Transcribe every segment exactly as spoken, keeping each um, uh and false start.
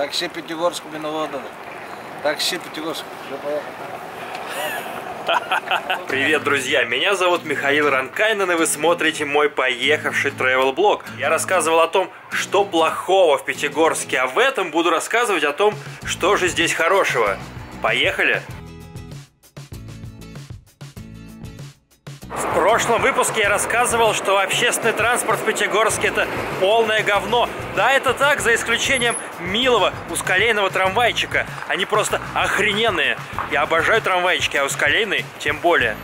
Такси Пятигорск миноводов. Такси Пятигорск. Все, поехали. Привет, друзья! Меня зовут Михаил Ранкайнен, и вы смотрите мой поехавший тревел-блог. Я рассказывал о том, что плохого в Пятигорске, а в этом буду рассказывать о том, что же здесь хорошего. Поехали! В прошлом выпуске я рассказывал, что общественный транспорт в Пятигорске это полное говно. Да, это так, за исключением милого узколейного трамвайчика. Они просто охрененные. Я обожаю трамвайчики, а узколейный тем более.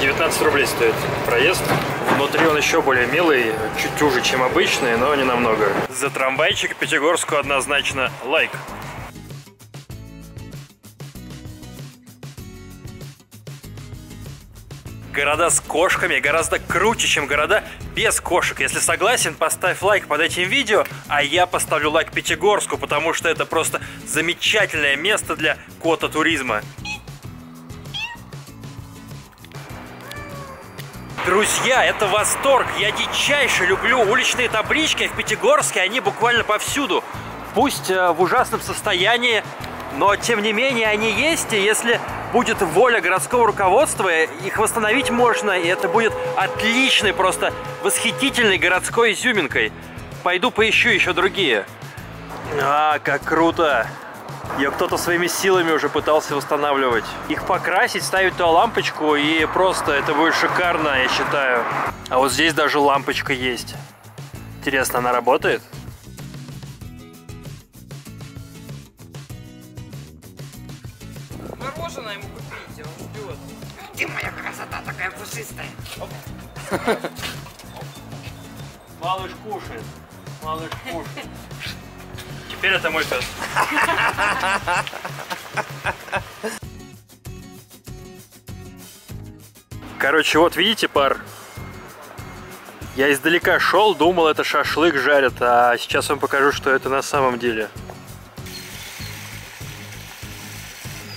девятнадцать рублей стоит проезд. Внутри он еще более милый, чуть уже, чем обычный, но не намного. За трамвайчик Пятигорску однозначно лайк. Города с кошками гораздо круче, чем города без кошек. Если согласен, поставь лайк под этим видео, а я поставлю лайк Пятигорску, потому что это просто замечательное место для кота-туризма. Друзья, это восторг! Я дичайше люблю уличные таблички, в Пятигорске они буквально повсюду. Пусть в ужасном состоянии, но тем не менее они есть, и если будет воля городского руководства, их восстановить можно, и это будет отличной, просто восхитительной городской изюминкой. Пойду поищу еще другие. А, как круто! Ее кто-то своими силами уже пытался восстанавливать. Их покрасить, ставить туда лампочку, и просто это будет шикарно, я считаю. А вот здесь даже лампочка есть. Интересно, она работает? Мороженое ему купить, он ждет. Ты моя красота такая пушистая. Малыш кушает. Малыш кушает. Теперь это мой пес. Короче, вот видите пар? Я издалека шел, думал, это шашлык жарят, а сейчас вам покажу, что это на самом деле.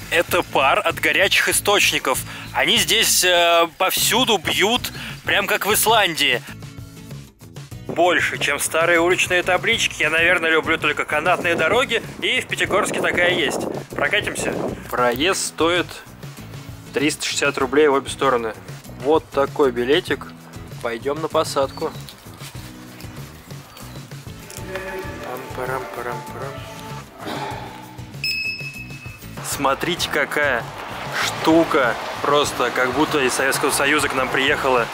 Это пар от горячих источников. Они здесь э, повсюду бьют, прям как в Исландии. Больше, чем старые уличные таблички. Я, наверное, люблю только канатные дороги. И в Пятигорске такая есть. Прокатимся. Проезд стоит триста шестьдесят рублей в обе стороны. Вот такой билетик. Пойдем на посадку. Пам-парам-парам-парам. Смотрите, какая штука, просто как будто из Советского Союза к нам приехала,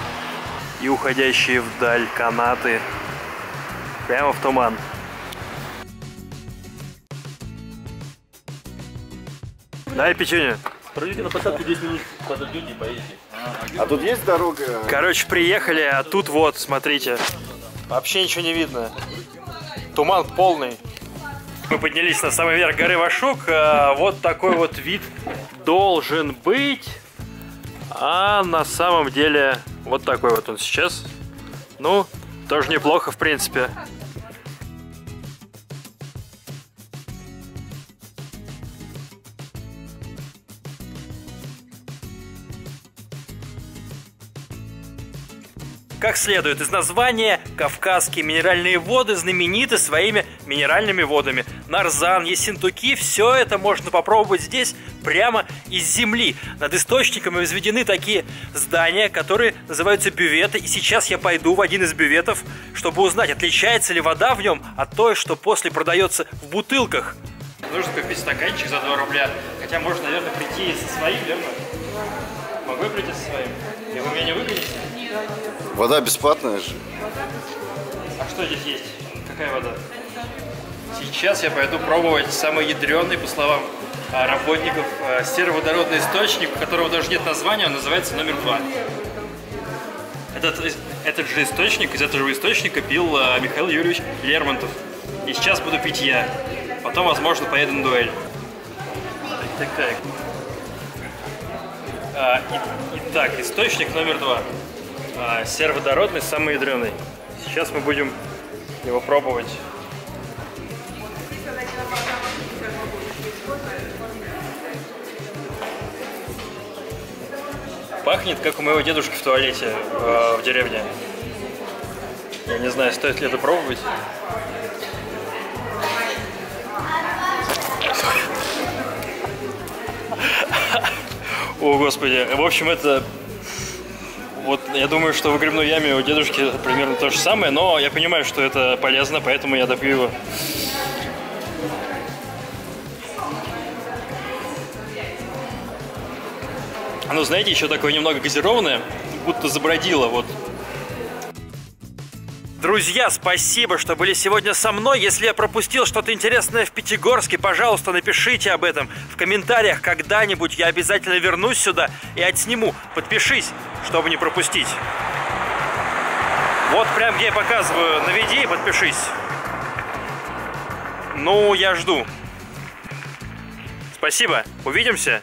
и уходящие вдаль канаты, прямо в туман. Дай, печенье. Пройдите на посадку десять минут, подождете и поедете. А тут есть дорога? Короче, приехали, а тут вот, смотрите, вообще ничего не видно, туман полный. Мы поднялись на самый верх горы Вашук. Вот такой вот вид должен быть. А на самом деле вот такой вот он сейчас. Ну, тоже неплохо, в принципе. Как следует из названия, Кавказские минеральные воды знамениты своими минеральными водами. Нарзан, Ессентуки, все это можно попробовать здесь прямо из земли. Над источниками возведены такие здания, которые называются бюветы. И сейчас я пойду в один из бюветов, чтобы узнать, отличается ли вода в нем от той, что после продается в бутылках. Нужно купить стаканчик за два рубля, хотя можно, наверное, прийти со своим, верно? Могу я прийти со своим? И вы меня не выгоните? Вода бесплатная же. А что здесь есть? Какая вода? Сейчас я пойду пробовать самый ядреный, по словам работников, сероводородный источник, у которого даже нет названия, он называется номер два. Этот, этот же источник, из этого же источника пил Михаил Юрьевич Лермонтов. И сейчас буду пить я. Потом, возможно, поеду на дуэль. Так, так, так. А, и, итак, источник номер два. А, сероводородный, самый ядреный. Сейчас мы будем его пробовать. Пахнет, как у моего дедушки в туалете э, в деревне. Я не знаю, стоит ли это пробовать. О, Господи. В общем, это... Вот я думаю, что в грибной яме у дедушки примерно то же самое, но я понимаю, что это полезно, поэтому я допью его. Ну, знаете, еще такое немного газированное, будто забродило, вот. Друзья, спасибо, что были сегодня со мной. Если я пропустил что-то интересное в Пятигорске, пожалуйста, напишите об этом в комментариях. Когда-нибудь я обязательно вернусь сюда и отсниму. Подпишись, чтобы не пропустить. Вот прям где я показываю, наведи и подпишись. Ну, я жду. Спасибо, увидимся.